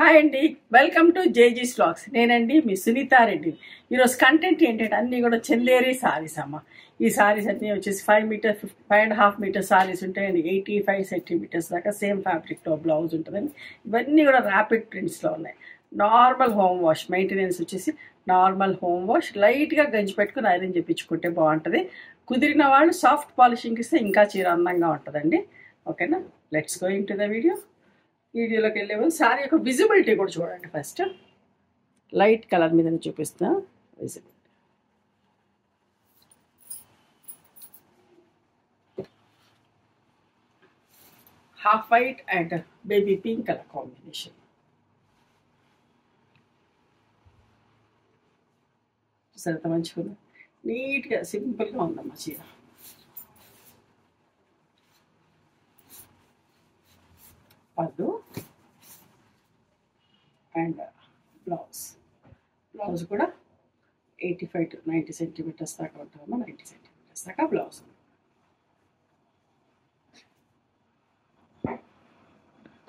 Hi Andy, welcome to Jejis Vlogs. Nenandi mi Sunita Reddy. Ee roju content entante anni kuda chelleri sarees amma. Ee sarees anni vachesi 5.5 meter sarees untayandi 85 centimeters daga same fabric to blouse untadani. Ivanni kuda rapid prints lo unnai. Normal home wash maintenance vachesi normal home wash light ga ganji pettukoni iron chepinchukunte baaguntadi. Kudirina vaallu soft polishing iste inka cheera annanga untadandi. Okay na? Let's go into the video. Video look level sari yokka visibility kuda chudandi first light color meedani chupistha visibility half white and baby pink color combination sarata manchukunda neat ga simple ga undamma cheera. And blouse kuda 85 to 90 centimeters daga untadama 90 centimeters daga blouse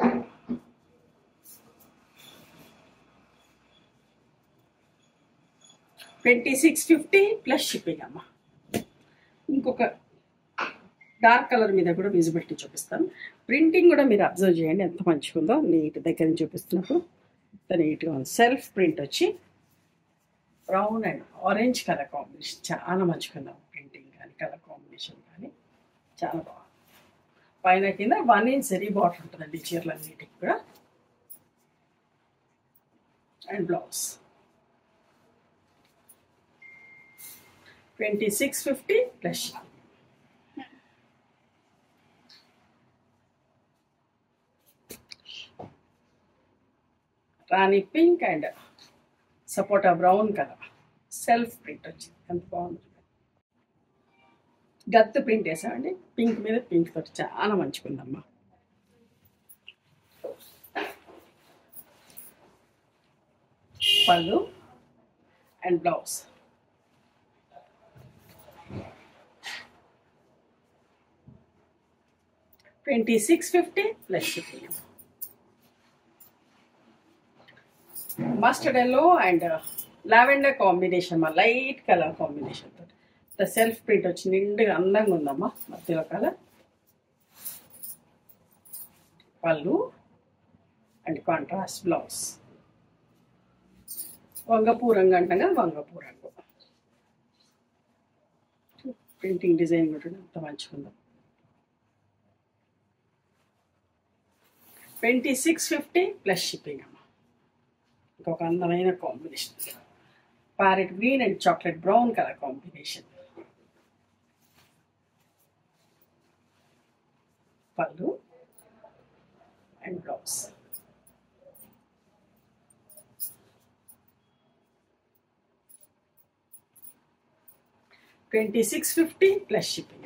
$26.50 plus shipping amma. Inkoka dark color meeda kuda visibility chupistanu printing kuda meeru observe cheyandi entha manchiga undo neat daggara nunchi chupistunnapudu. Then it goes self print achi brown and orange color combination chaala manchukunda printing and color combination gaani chaala baagundi. Paina kinda 1 inch zari border untadandi cheer laniti kuda and blouse $26.50 plus shipping. Rani pink and supporta brown color self print and brown gatt print esavandi pink meeda pink toti chaala manchukundamma. Pallu and blouse $26.50 plus shipping. Mustard yellow and lavender combination ma light color combination tho the self print vachi ninduga annanga undamma madhya color pallu and contrast blouse vangapurangu printing design untadu antha manchukundam $26.50 plus shipping. ఒక అందమైన combination parrot green and chocolate brown colour combination పళ్ళు and blouse $26.50 plus shipping.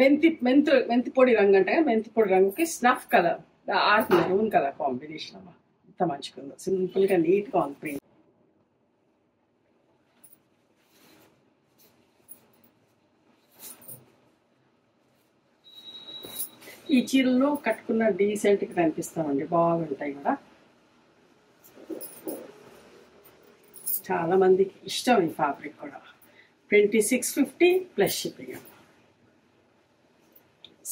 మెంతి పొడి రంగు అంటే మెంతి పొడి రంగుకి snuff colour art maroon colour combination అమ్మా ఇంత మంచిగా సింపుల్గా నీట్గా ఉంది ప్రింట్. ఈ చీరలు కట్టుకున్న డీసెంట్గా కనిపిస్తామండి బాగుంటాయి కూడా చాలా మందికి ఇష్టం ఈ ఫ్యాబ్రిక్ కూడా $26.50 plus shipping.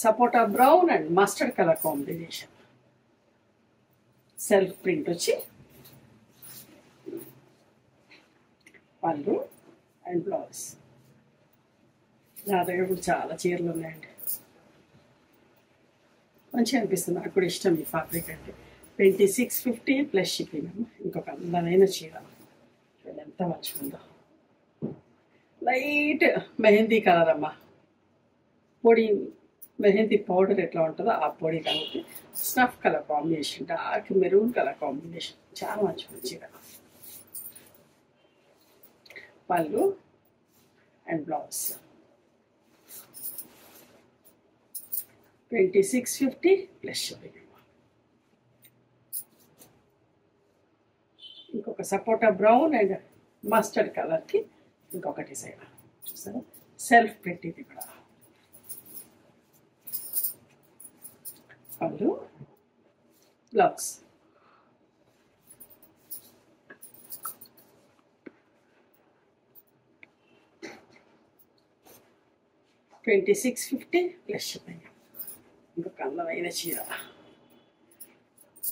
Sapota brown and mustard colour combination self print వచ్చి పళ్ళు అండ్ బ్లౌజ్. నా దగ్గర ఇప్పుడు చాలా చీరలు ఉన్నాయండి మంచిగా అనిపిస్తుంది నాకు కూడా ఇష్టం ఈ ఫ్యాబ్రిక్ అంటే $26.50 ప్లస్ షిప్పింగ్ అమ్మ. ఇంకొక అందమైన చీర ఎంత మంచిగుందో లైట్ మెహందీ కలర్ అమ్మ పొడి మెహందీ పౌడర్ ఎట్లా ఉంటుందో ఆ పొడి దానికి snuff colour combination dark maroon colour combination చాలా మంచి మంచిగా పళ్ళు అండ్ బ్లౌజ్ $26.50 ప్లస్ షిప్పింగ్. ఇంకొక సపోటా బ్రౌన్ అండ్ మస్టర్డ్ కలర్కి ఇంకొక డిజైన్ చూసారా సెల్ఫ్ ప్రింట్ ఇది కూడా from the vlogs. $26.50 plus shipping.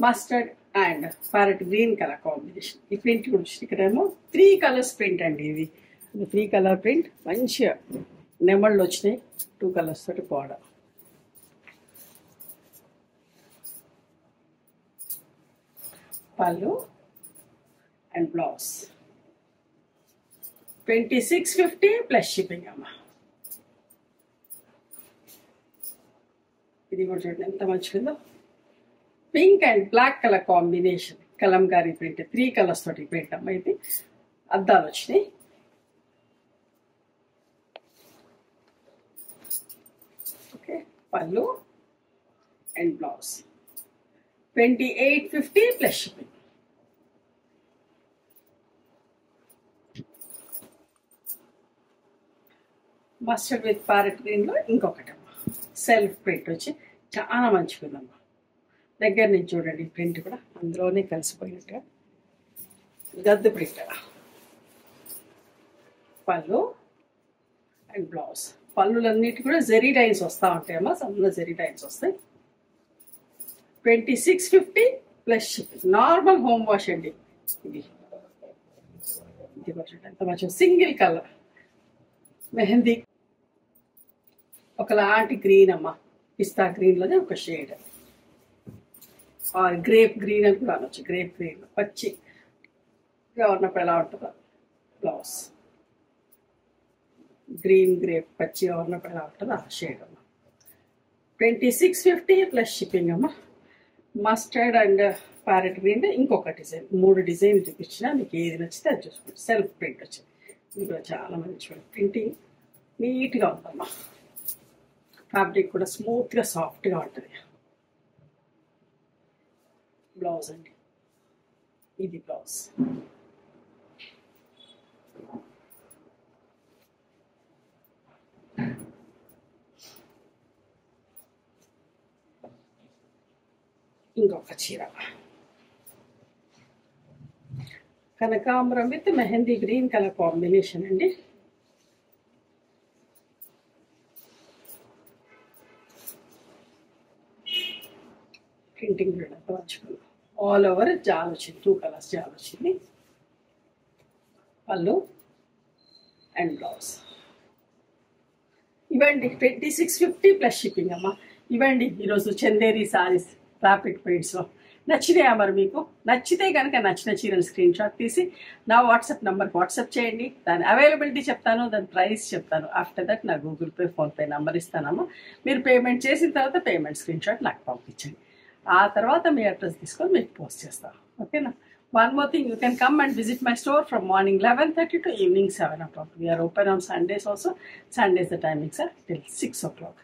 Mustard and parrot green color combination. This print is 3 colors print and 3 color print. One share. Nemal 2 colors to border. Pallu and blouse. $26.50 plus shipping. Pink and black color combination. Kalamkari print. 3 colors to print. Okay. Pallu and blouse. $28.50 plus shipping. Mustard with parrot green lo inkokati. Self print vachi chaana manchi kudamma. Daggar nunchi chudandi print kuda andlone kalisipoyinattu. Gaddu print. Pallu and blouse. Pallulannitti kuda zari lines vastha untayi amma, samna zari lines vastayi. $26.50 plus shipping. Normal home wash andi. Idi vachi single color. Mehendi ఒకలాంటి green అమ్మ పిస్తా green లోనే ఒక shade ఆ grape green అని కూడా అనొచ్చు grape green పచ్చి ఉన్నప్పుడు ఎలా ఉంటుందో బ్లౌజ్ గ్రీన్ గ్రేప్ పచ్చి ఉన్నప్పుడు ఎలా ఉంటుందో ఆ షేడ్ అమ్మ $26.50 ప్లస్ షిప్పింగ్ అమ్మ మస్టర్డ్ అండ్ ప్యారెట్ గ్రీన్ ఇంకొక డిజైన్ 3 డిజైన్ చూపించినా మీకు ఏది నచ్చితే అది చూసుకోండి సెల్ఫ్ ప్రింట్ వచ్చింది ఇందులో చాలా మంచి ప్రింటింగ్ నీట్గా ఉందమ్మా fabric kuda smooth ga soft ga untadi blouse andi idi blouse ingoka cheera kanakambram with mehendi green color combination andi printing all over jalochi 2 colors jalochi pallu and blouse event $26.50 plus shipping amma event ee roju chanderi sarees rapid prints lo nachine amar meeku nachite ganaka nachina cheeral screenshot teesi na WhatsApp number WhatsApp cheyandi dan availability cheptanu dan price cheptanu after that na Google Pay phone pay number isthanamma meer payment chesin tarvata payment screenshot naaku panpichandi. After that, my address is post. Okay, na? One more thing, you can come and visit my store from morning 11:30 to evening 7 o'clock. We are open on Sundays also. Sundays the timings are till 6 o'clock.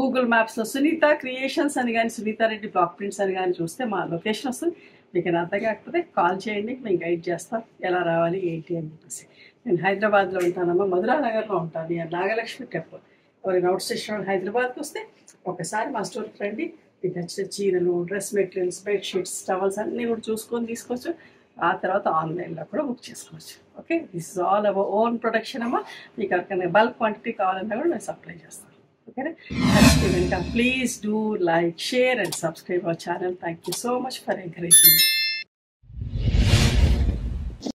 Google Maps lo Sunita Creations ani gaani Sunita Reddy blog prints ani gaani chuste ma location ostundi. Meeku antha gaakapothe call cheyandi, mem guide chestam ela raavali enti ani cheppesi. Nenu Hyderabad lo untanamma, Madura Nagar lo untanu, and Nagalakshmi temple. Evarina out station Hyderabad ki vaste okasari ma store ki randi. We can see the dress materials, bed sheets, towels, and you choose these coaches. After that, online. Okay, this is all our own production. We can bulk quantity and supply. Okay, please do like, share, and subscribe our channel. Thank you so much for encouraging me.